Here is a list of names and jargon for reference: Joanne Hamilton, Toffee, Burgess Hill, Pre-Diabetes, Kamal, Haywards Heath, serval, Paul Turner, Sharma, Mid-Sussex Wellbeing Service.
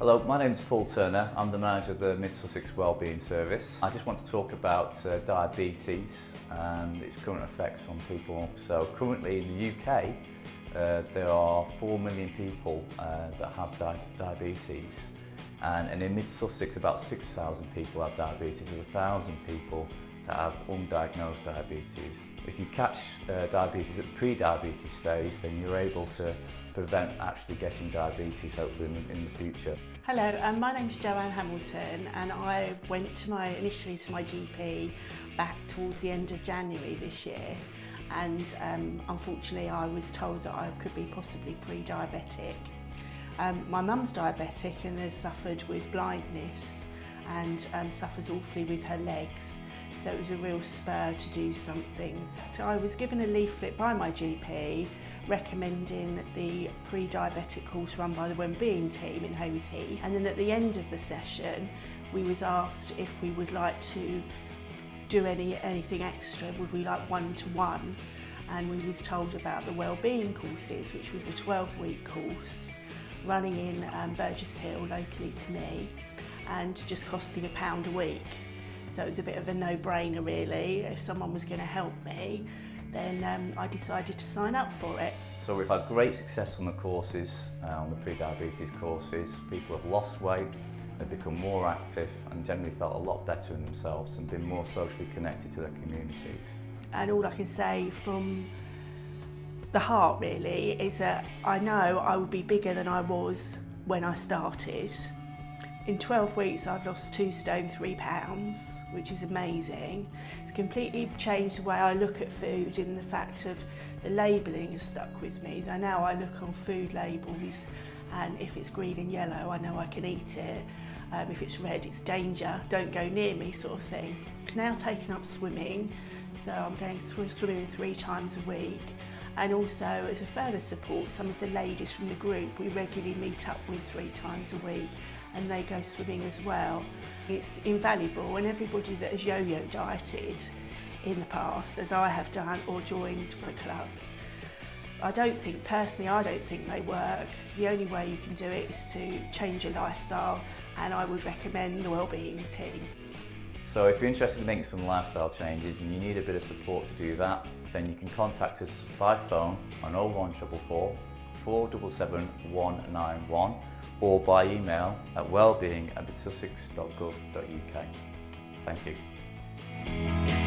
Hello, my name's Paul Turner. I'm the manager of the Mid-Sussex Wellbeing Service. I just want to talk about diabetes and its current effects on people. So currently in the UK, there are 4 million people that have diabetes. And in Mid-Sussex, about 6,000 people have diabetes, with 1,000 people that have undiagnosed diabetes. If you catch diabetes at the pre-diabetes stage, then you're able to prevent actually getting diabetes, hopefully in the future. Hello, my name's Joanne Hamilton, and I went initially to my GP back towards the end of January this year, and unfortunately I was told that I could be possibly pre-diabetic. My mum's diabetic and has suffered with blindness and suffers awfully with her legs, so it was a real spur to do something. So I was given a leaflet by my GP recommending the pre-diabetic course run by the Wellbeing team in Haywards Heath, and then at the end of the session we was asked if we would like to do anything extra, would we like one-to-one, and we was told about the Wellbeing courses, which was a 12-week course running in Burgess Hill locally to me and just costing £1 a week. So it was a bit of a no-brainer really. If someone was going to help me, then I decided to sign up for it. So we've had great success on the courses, on the pre-diabetes courses. People have lost weight, they've become more active and generally felt a lot better in themselves and been more socially connected to their communities. And all I can say from the heart really is that I know I would be bigger than I was when I started. In 12 weeks I've lost 2 stone 3 pounds, which is amazing. It's completely changed the way I look at food, in the fact of the labelling has stuck with me. Now I look on food labels, and if it's green and yellow I know I can eat it. If it's red it's danger, don't go near me sort of thing. Now taking up swimming, so I'm going swimming 3 times a week, and also as a further support some of the ladies from the group we regularly meet up with 3 times a week, and they go swimming as well. It's invaluable, and everybody that has yo-yo dieted in the past, as I have done, or joined the clubs, I don't think they work. The only way you can do it is to change your lifestyle, and I would recommend the Wellbeing team. So if you're interested in making some lifestyle changes and you need a bit of support to do that, then you can contact us by phone on 01444 477 191 or by email at wellbeing@midsussex.gov.uk. Thank you.